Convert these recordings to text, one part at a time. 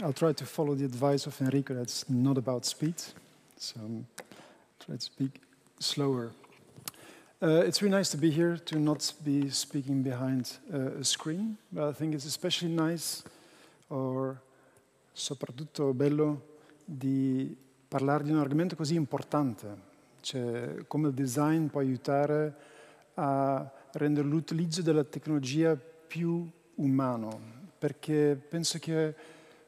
I'll try to follow the advice of Enrico. That's not about speed, so try to speak slower. It's really nice to be here, to not be speaking behind a screen, but I think it's especially nice, or soprattutto bello, di parlare di un argomento così importante, cioè come il design può aiutare a rendere l'utilizzo della tecnologia più umano, perché penso che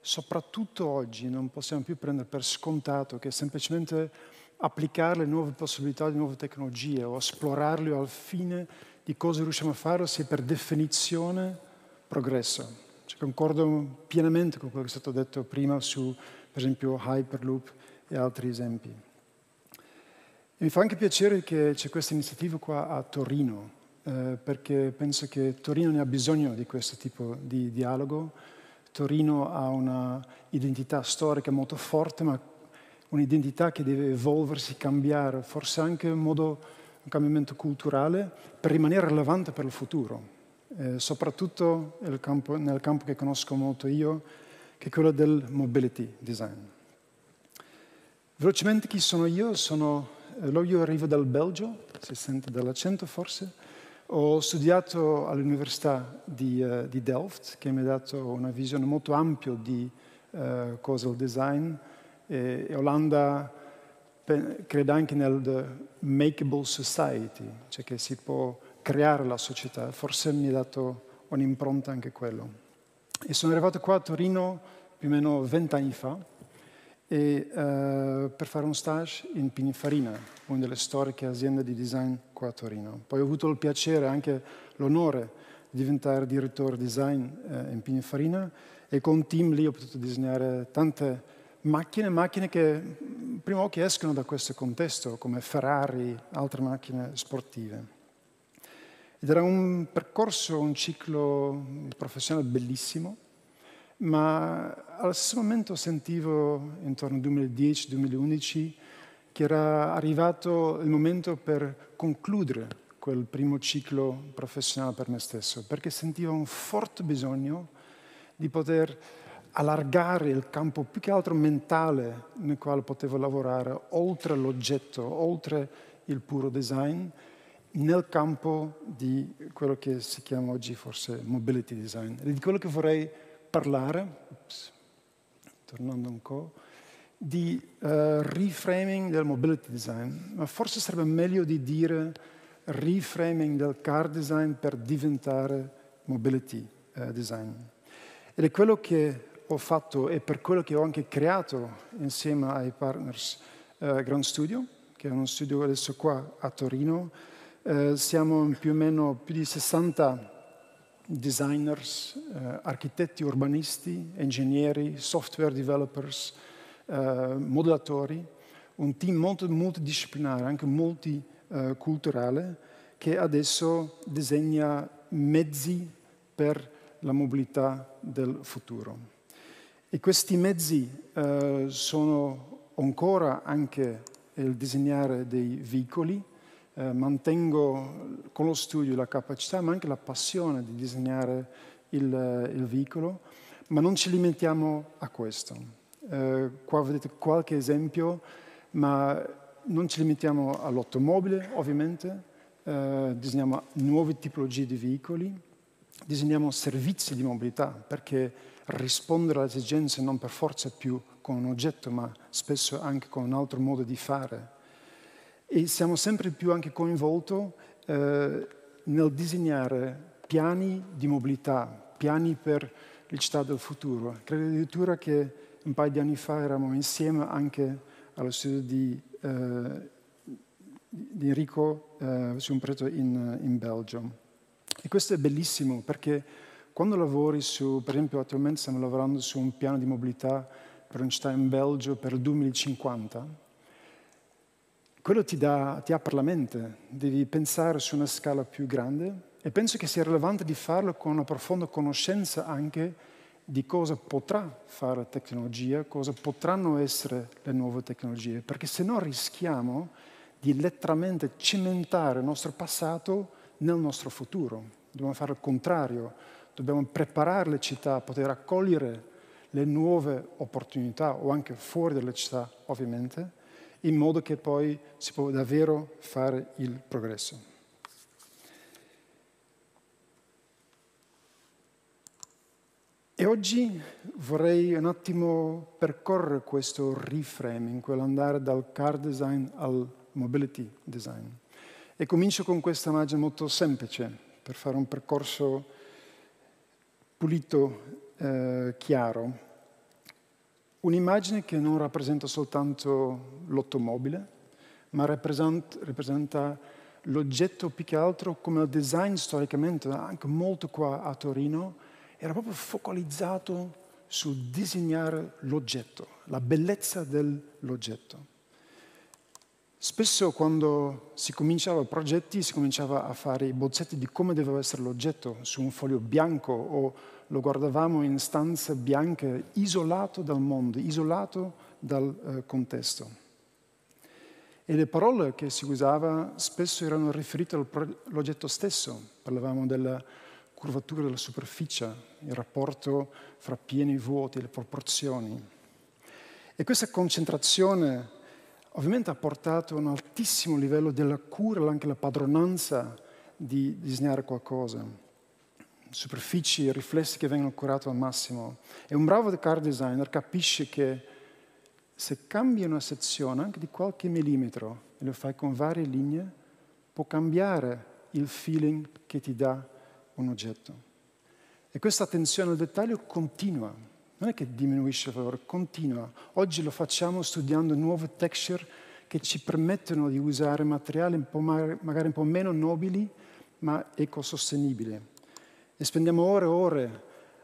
soprattutto oggi non possiamo più prendere per scontato che semplicemente applicare le nuove possibilità di nuove tecnologie o esplorarle al fine di cosa riusciamo a fare sia per definizione progresso. Cioè, concordo pienamente con quello che è stato detto prima su, per esempio, Hyperloop e altri esempi. E mi fa anche piacere che c'è questa iniziativa qua a Torino, perché penso che Torino ne ha bisogno di questo tipo di dialogo. Torino ha una identità storica molto forte, ma un'identità che deve evolversi, cambiare, forse anche in modo un cambiamento culturale per rimanere rilevante per il futuro. Soprattutto nel campo che conosco molto io, che è quello del mobility design. Velocemente chi sono io? Io arrivo dal Belgio, si sente dall'accento forse. Ho studiato all'Università di Delft, che mi ha dato una visione molto ampia di cosa è il design. E Olanda crede anche nel makeable society, cioè che si può creare la società. Forse mi ha dato un'impronta anche quello. E sono arrivato qua a Torino più o meno 20 anni fa per fare un stage in Pininfarina, una delle storiche aziende di design qua a Torino. Poi ho avuto il piacere, anche l'onore, di diventare direttore design in Pininfarina e con un team lì ho potuto disegnare tante macchine che prima o che escono da questo contesto, come Ferrari, altre macchine sportive. Ed era un percorso, un ciclo professionale bellissimo, ma allo stesso momento sentivo, intorno al 2010-2011, che era arrivato il momento per concludere quel primo ciclo professionale per me stesso, perché sentivo un forte bisogno di poter allargare il campo, più che altro mentale, nel quale potevo lavorare, oltre l'oggetto, oltre il puro design, nel campo di quello che si chiama oggi forse mobility design, e di quello che vorrei parlare, tornando un po', di reframing del mobility design, ma forse sarebbe meglio di dire reframing del car design per diventare mobility design. Ed è quello che ho fatto e per quello che ho anche creato insieme ai partners Granstudio, che è uno studio adesso qua a Torino. Siamo più di 60 designers, architetti, urbanisti, ingegneri, software developers, modellatori, un team molto multidisciplinare, anche multiculturale, che adesso disegna mezzi per la mobilità del futuro. E questi mezzi sono ancora anche il disegnare dei veicoli. Mantengo con lo studio la capacità, ma anche la passione di disegnare il veicolo, ma non ci limitiamo a questo. Qua vedete qualche esempio, ma non ci limitiamo all'automobile, ovviamente. Disegniamo nuove tipologie di veicoli, disegniamo servizi di mobilità, perché rispondere alle esigenze non per forza più con un oggetto, ma spesso anche con un altro modo di fare. E siamo sempre più anche coinvolti nel disegnare piani di mobilità, piani per le città del futuro. Credo addirittura che un paio di anni fa eravamo insieme anche allo studio di Enrico su un progetto in Belgio. E questo è bellissimo perché quando lavori su, per esempio attualmente stiamo lavorando su un piano di mobilità per una città in Belgio per il 2050, quello ti apre la mente, devi pensare su una scala più grande e penso che sia rilevante di farlo con una profonda conoscenza anche di cosa potrà fare la tecnologia, cosa potranno essere le nuove tecnologie, perché se no rischiamo di letteralmente cementare il nostro passato nel nostro futuro. Dobbiamo fare il contrario, dobbiamo preparare le città a poter accogliere le nuove opportunità, o anche fuori dalle città, ovviamente, in modo che poi si può davvero fare il progresso. E oggi vorrei un attimo percorrere questo reframing, quell'andare dal car design al mobility design. E comincio con questa immagine molto semplice, per fare un percorso pulito, chiaro. Un'immagine che non rappresenta soltanto l'automobile, ma rappresenta l'oggetto più che altro come il design storicamente, anche molto qua a Torino, era proprio focalizzato sul disegnare l'oggetto, la bellezza dell'oggetto. Spesso quando si cominciava progetti, si cominciava a fare i bozzetti di come doveva essere l'oggetto su un foglio bianco o lo guardavamo in stanze bianche, isolato dal mondo, isolato dal contesto. E le parole che si usava spesso erano riferite all'oggetto stesso. Parlavamo della curvatura della superficie, il rapporto fra pieni e vuoti, le proporzioni. E questa concentrazione ovviamente ha portato a un altissimo livello della cura, anche la padronanza di disegnare qualcosa. Superfici, riflessi che vengono curati al massimo. E un bravo car designer capisce che se cambia una sezione, anche di qualche millimetro, e lo fai con varie linee, può cambiare il feeling che ti dà un oggetto. E questa attenzione al dettaglio continua, non è che diminuisce il valore, continua. Oggi lo facciamo studiando nuove texture che ci permettono di usare materiali un po' magari un po' meno nobili, ma ecosostenibili. E spendiamo ore e ore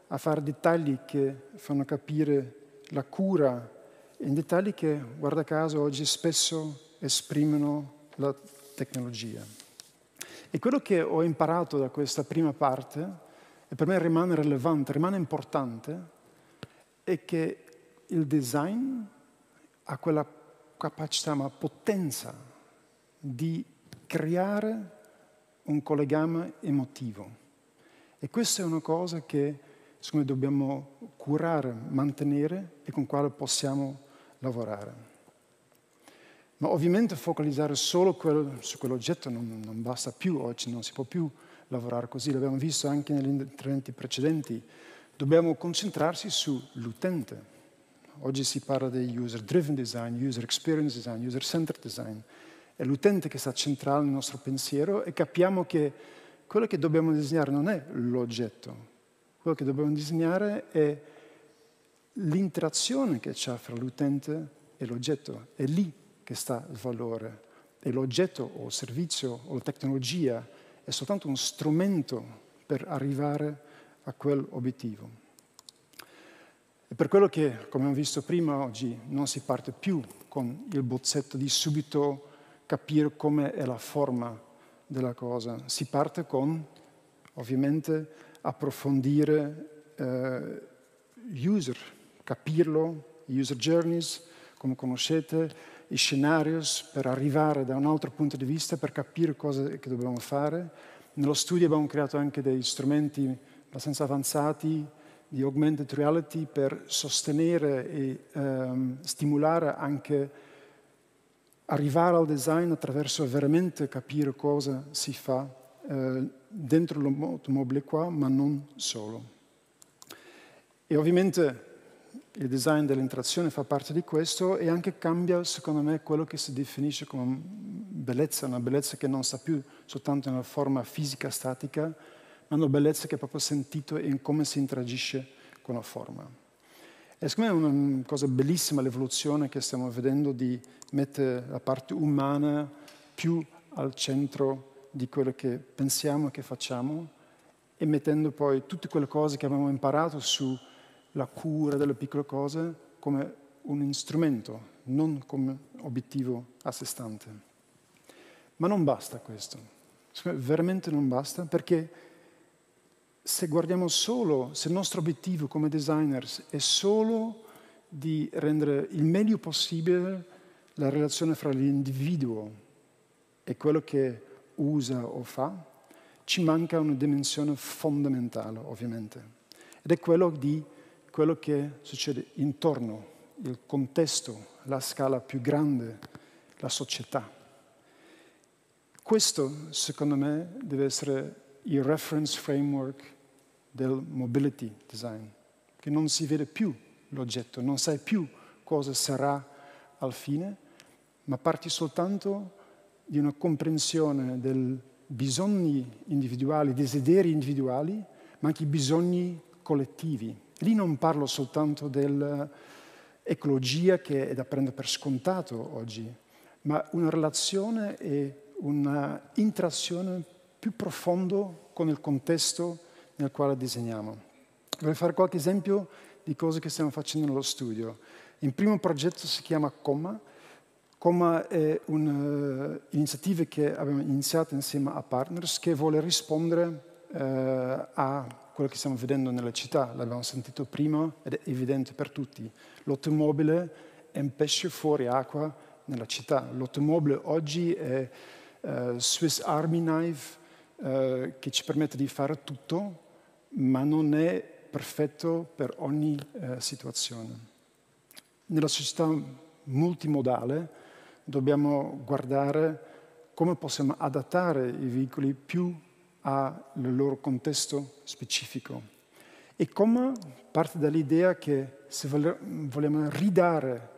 a fare dettagli che fanno capire la cura, in dettagli che, guarda caso, oggi spesso esprimono la tecnologia. E quello che ho imparato da questa prima parte, e per me rimane rilevante, rimane importante, è che il design ha quella capacità, ma potenza, di creare un collegamento emotivo. E questa è una cosa che, secondo me, dobbiamo curare, mantenere e con quale possiamo lavorare. Ma ovviamente focalizzare solo su quell'oggetto non basta più oggi, non si può più lavorare così, l'abbiamo visto anche negli interventi precedenti. Dobbiamo concentrarsi sull'utente. Oggi si parla di user-driven design, user experience design, user-centered design. È l'utente che sta centrale nel nostro pensiero e capiamo che quello che dobbiamo disegnare non è l'oggetto, quello che dobbiamo disegnare è l'interazione che c'è fra l'utente e l'oggetto. È lì che sta il valore. E l'oggetto o il servizio o la tecnologia è soltanto uno strumento per arrivare a quell'obiettivo. E per quello che, come abbiamo visto prima, oggi non si parte più con il bozzetto di subito capire come è la forma della cosa. Si parte con, ovviamente, approfondire user, capirlo, user journeys, come conoscete, i scenari per arrivare da un altro punto di vista, per capire cosa che dobbiamo fare. Nello studio abbiamo creato anche degli strumenti abbastanza avanzati di augmented reality per sostenere e stimolare anche arrivare al design attraverso veramente capire cosa si fa dentro l'automobile qua, ma non solo. E ovviamente il design dell'interazione fa parte di questo e anche cambia, secondo me, quello che si definisce come bellezza, una bellezza che non sta più soltanto nella forma fisica statica, ma una bellezza che è proprio sentito in come si interagisce con la forma. E secondo me è una cosa bellissima l'evoluzione che stiamo vedendo di mettere la parte umana più al centro di quello che pensiamo e che facciamo e mettendo poi tutte quelle cose che abbiamo imparato su la cura delle piccole cose come un strumento, non come obiettivo a sé stante. Ma non basta questo. Veramente non basta, perché se guardiamo solo, se il nostro obiettivo come designers è solo di rendere il meglio possibile la relazione fra l'individuo e quello che usa o fa, ci manca una dimensione fondamentale, ovviamente. Ed è quello di quello che succede intorno, il contesto, la scala più grande, la società. Questo, secondo me, deve essere il reference framework del mobility design, che non si vede più l'oggetto, non sai più cosa sarà al fine, ma parti soltanto di una comprensione dei bisogni individuali, desideri individuali, ma anche i bisogni collettivi. Lì non parlo soltanto dell'ecologia che è da prendere per scontato oggi, ma una relazione e una interazione più profonda con il contesto nel quale disegniamo. Vorrei fare qualche esempio di cose che stiamo facendo nello studio. Il primo progetto si chiama Koma. Koma è un'iniziativa che abbiamo iniziato insieme a partners che vuole rispondere a quello che stiamo vedendo nella città. L'abbiamo sentito prima ed è evidente per tutti. L'automobile è un pesce fuori acqua nella città. L'automobile oggi è Swiss Army Knife che ci permette di fare tutto, ma non è perfetto per ogni situazione. Nella società multimodale dobbiamo guardare come possiamo adattare i veicoli più al loro contesto specifico. E come parte dall'idea che se vogliamo ridare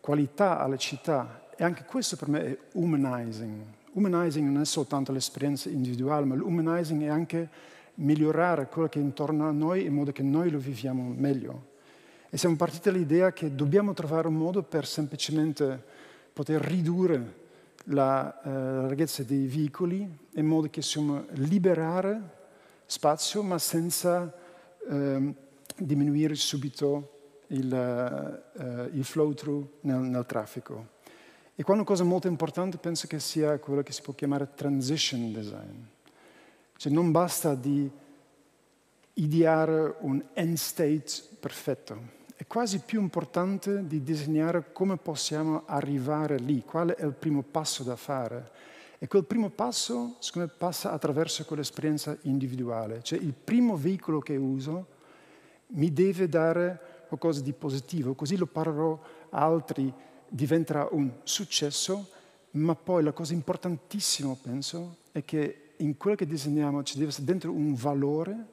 qualità alle città, e anche questo per me è humanizing. Humanizing non è soltanto l'esperienza individuale, ma l'humanizing è anche migliorare quello che è intorno a noi in modo che noi lo viviamo meglio. E siamo partiti dall'idea che dobbiamo trovare un modo per semplicemente poter ridurre la larghezza dei veicoli in modo che possiamo liberare spazio ma senza diminuire subito il flow-through nel traffico. E qua una cosa molto importante penso che sia quello che si può chiamare transition design. Cioè non basta di ideare un end state perfetto. È quasi più importante di disegnare come possiamo arrivare lì, qual è il primo passo da fare. E quel primo passo, secondo me, passa attraverso quell'esperienza individuale. Cioè il primo veicolo che uso mi deve dare qualcosa di positivo, così lo parlerò a altri, diventerà un successo, ma poi la cosa importantissima, penso, è che in quello che disegniamo ci deve essere dentro un valore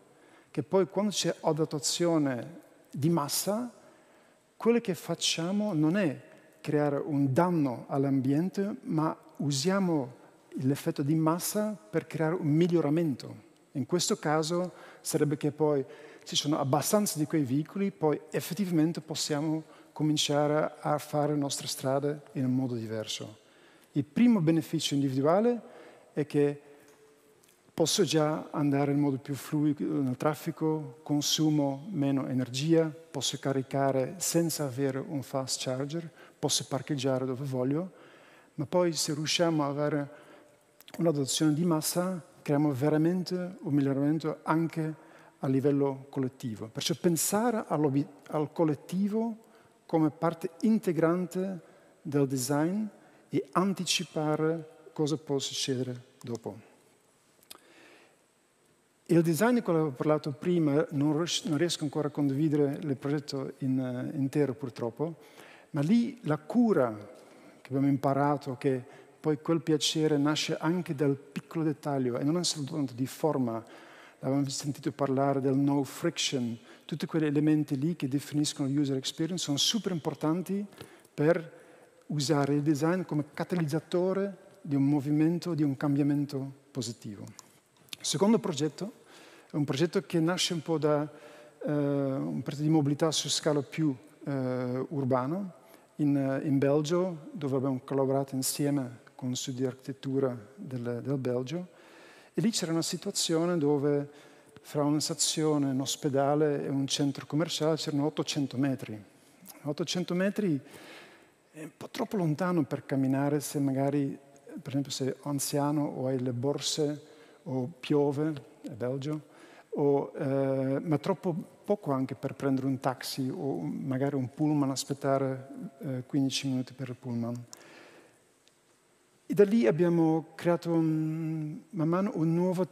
che poi quando c'è adattazione di massa, quello che facciamo non è creare un danno all'ambiente, ma usiamo l'effetto di massa per creare un miglioramento. In questo caso sarebbe che poi ci sono abbastanza di quei veicoli, poi effettivamente possiamo cominciare a fare le nostre strade in un modo diverso. Il primo beneficio individuale è che posso già andare in modo più fluido nel traffico, consumo meno energia, posso caricare senza avere un fast charger, posso parcheggiare dove voglio, ma poi se riusciamo ad avere un'adozione di massa, creiamo veramente un miglioramento anche a livello collettivo. Perciò pensare al collettivo come parte integrante del design e anticipare cosa può succedere dopo. Il design di cui avevo parlato prima, non riesco ancora a condividere il progetto intero purtroppo, ma lì la cura che abbiamo imparato, che poi quel piacere nasce anche dal piccolo dettaglio, e non è soltanto di forma, l'avevamo sentito parlare del no friction, tutti quegli elementi lì che definiscono l'user experience sono super importanti per usare il design come catalizzatore di un movimento, di un cambiamento positivo. Il secondo progetto è un progetto che nasce un po' da un progetto di mobilità su scala più urbana in Belgio, dove abbiamo collaborato insieme con il studio di architettura del Belgio. E lì c'era una situazione dove fra una stazione, un ospedale e un centro commerciale c'erano 800 metri. 800 metri è un po' troppo lontano per camminare se magari, per esempio, sei anziano o hai le borse o piove, è Belgio, ma troppo poco anche per prendere un taxi o magari un pullman, aspettare 15 minuti per il pullman. E da lì abbiamo creato man mano un nuovo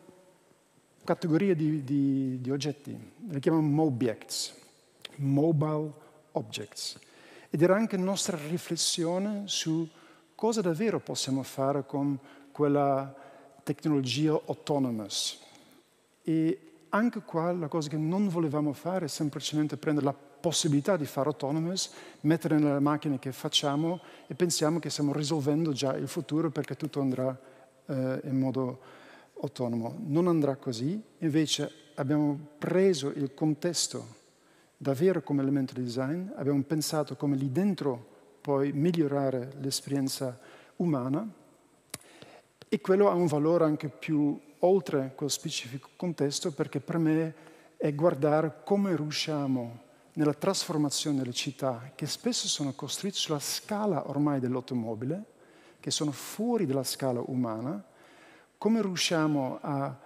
categorie di oggetti, le chiamano MoBjects, Mobile Objects, ed era anche nostra riflessione su cosa davvero possiamo fare con quella tecnologia autonoma. E anche qua la cosa che non volevamo fare è semplicemente prendere la possibilità di fare autonomous, mettere nelle macchine che facciamo e pensiamo che stiamo risolvendo già il futuro perché tutto andrà in modo autonomo. Non andrà così, invece abbiamo preso il contesto davvero come elemento di design, abbiamo pensato come lì dentro puoi migliorare l'esperienza umana e quello ha un valore anche più oltre quel specifico contesto perché per me è guardare come riusciamo nella trasformazione delle città che spesso sono costruite sulla scala ormai dell'automobile, che sono fuori dalla scala umana, come riusciamo a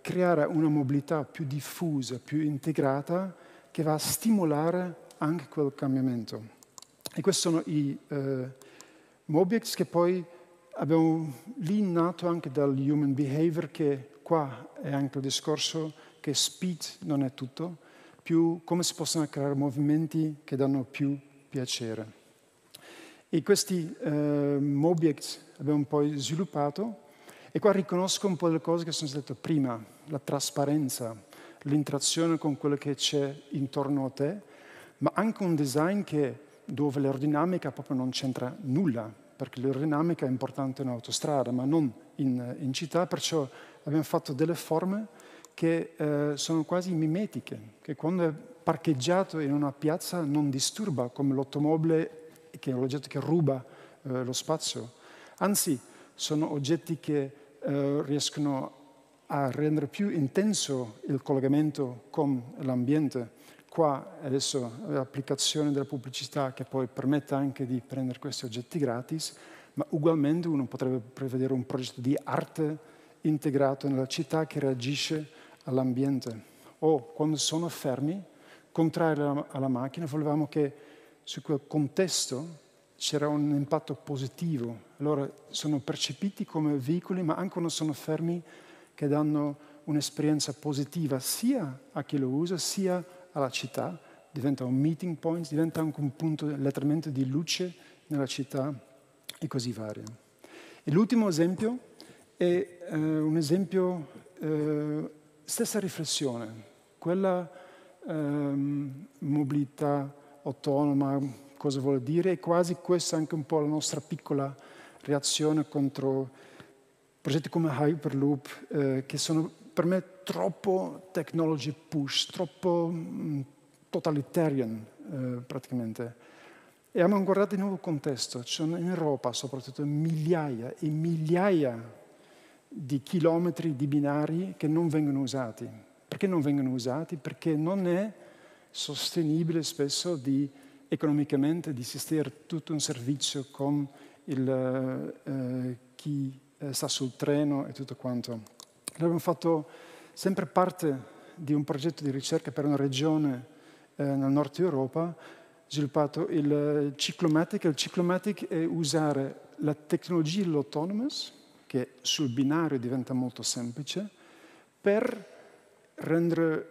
creare una mobilità più diffusa, più integrata, che va a stimolare anche quel cambiamento. E questi sono i MoBjects che poi abbiamo lì nato anche dal human behavior, che qua è anche il discorso che speed non è tutto, più come si possono creare movimenti che danno più piacere. E questi MoBjects abbiamo poi sviluppato e qua riconosco un po' le cose che sono state prima, la trasparenza, l'interazione con quello che c'è intorno a te, ma anche un design che, dove l'aerodinamica proprio non c'entra nulla, perché l'aerodinamica è importante in autostrada, ma non in città, perciò abbiamo fatto delle forme che sono quasi mimetiche, che quando è parcheggiato in una piazza non disturba come l'automobile, che è un oggetto che ruba lo spazio. Anzi, sono oggetti che riescono a rendere più intenso il collegamento con l'ambiente. Qua adesso l'applicazione della pubblicità che poi permette anche di prendere questi oggetti gratis, ma ugualmente uno potrebbe prevedere un progetto di arte integrato nella città che reagisce all'ambiente. O quando sono fermi, contrario alla macchina, volevamo che su quel contesto c'era un impatto positivo. Allora sono percepiti come veicoli, ma anche quando sono fermi, che danno un'esperienza positiva sia a chi lo usa, sia alla città. Diventa un meeting point, diventa anche un punto letteralmente di luce nella città e così varia. E l'ultimo esempio è un esempio stessa riflessione, quella mobilità autonoma, cosa vuol dire, e quasi questa è anche un po' la nostra piccola reazione contro progetti come Hyperloop, che sono per me troppo technology push, troppo totalitarian praticamente. E abbiamo guardato di nuovo il contesto, cioè in Europa soprattutto migliaia e migliaia di chilometri di binari che non vengono usati. Perché non vengono usati? Perché non è sostenibile spesso economicamente di gestire tutto un servizio con chi sta sul treno e tutto quanto. Abbiamo fatto sempre parte di un progetto di ricerca per una regione nel nord Europa, sviluppato il ciclomatic. Il ciclomatic è usare la tecnologia dell'autonomous, che sul binario diventa molto semplice, per rendere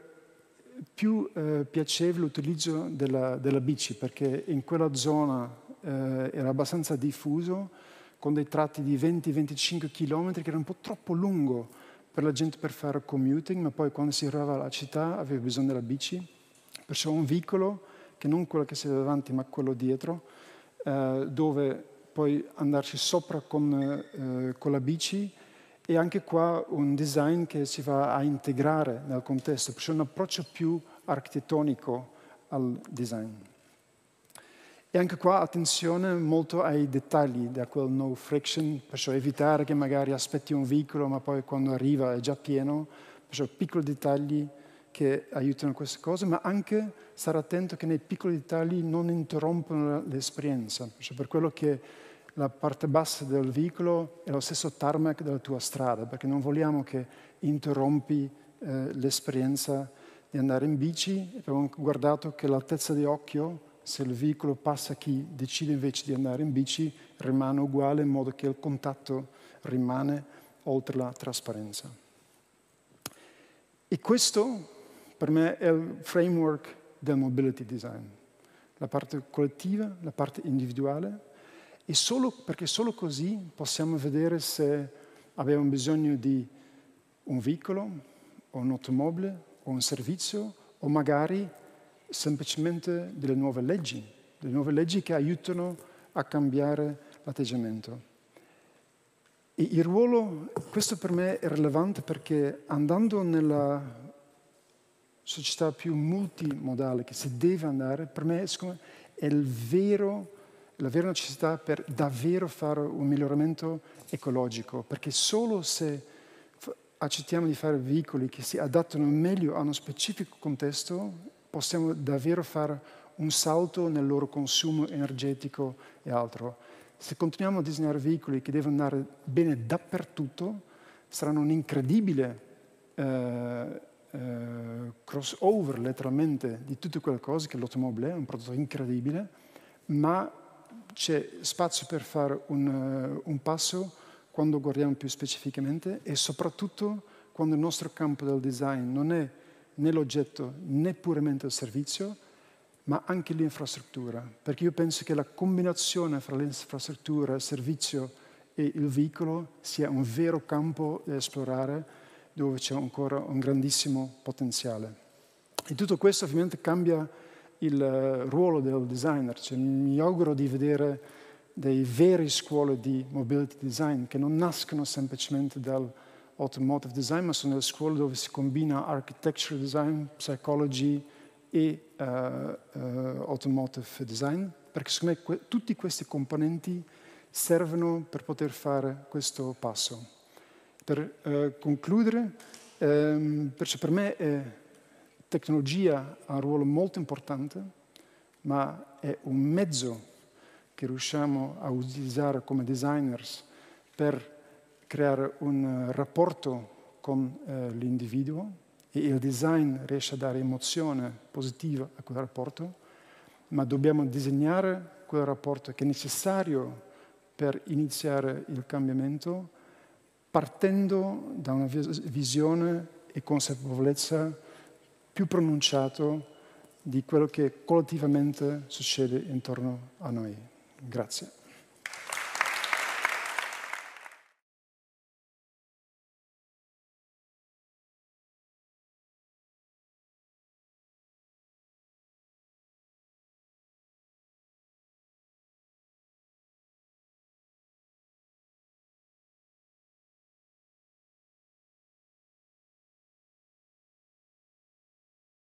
più piacevole l'utilizzo della bici, perché in quella zona era abbastanza diffuso, con dei tratti di 20-25 km che era un po' troppo lungo per la gente per fare commuting, ma poi quando si arrivava alla città aveva bisogno della bici, perciò un veicolo che non quello che si vede davanti ma quello dietro, dove poi andarci sopra con la bici, e anche qua un design che si va a integrare nel contesto, perciò un approccio più architettonico al design. E anche qua attenzione molto ai dettagli da quel no friction, perciò evitare che magari aspetti un veicolo ma poi quando arriva è già pieno, perciò piccoli dettagli che aiutano queste cose, ma anche stare attento che nei piccoli dettagli non interrompono l'esperienza, perciò per quello che la parte bassa del veicolo è lo stesso tarmac della tua strada, perché non vogliamo che interrompi l'esperienza di andare in bici. Abbiamo guardato che l'altezza di occhio, se il veicolo passa chi decide invece di andare in bici, rimane uguale, in modo che il contatto rimane oltre la trasparenza. E questo per me è il framework del mobility design, la parte collettiva, la parte individuale, e solo, perché solo così possiamo vedere se abbiamo bisogno di un veicolo, o un'automobile, o un servizio, o magari semplicemente delle nuove leggi che aiutano a cambiare l'atteggiamento. E il ruolo, questo per me è rilevante perché andando nella società più multimodale che si deve andare, per me è la vera necessità per davvero fare un miglioramento ecologico, perché solo se accettiamo di fare veicoli che si adattano meglio a uno specifico contesto, possiamo davvero fare un salto nel loro consumo energetico e altro. Se continuiamo a disegnare veicoli che devono andare bene dappertutto, saranno un incredibile crossover, letteralmente, di tutte quelle cose, che l'automobile è un prodotto incredibile, ma c'è spazio per fare un passo quando guardiamo più specificamente e soprattutto quando il nostro campo del design non è né l'oggetto né puramente il servizio, ma anche l'infrastruttura. Perché io penso che la combinazione fra l'infrastruttura, il servizio e il veicolo sia un vero campo da esplorare dove c'è ancora un grandissimo potenziale. E tutto questo ovviamente cambia il ruolo del designer. Cioè, mi auguro di vedere dei veri scuole di mobility design che non nascono semplicemente dall'automotive design, ma sono delle scuole dove si combina architecture design, psychology e automotive design, perché secondo me tutti questi componenti servono per poter fare questo passo. Per concludere, per me tecnologia ha un ruolo molto importante, ma è un mezzo che riusciamo a utilizzare come designers per creare un rapporto con l'individuo e il design riesce a dare emozione positiva a quel rapporto, ma dobbiamo disegnare quel rapporto che è necessario per iniziare il cambiamento partendo da una visione e consapevolezza più pronunciata di quello che collettivamente succede intorno a noi. Grazie.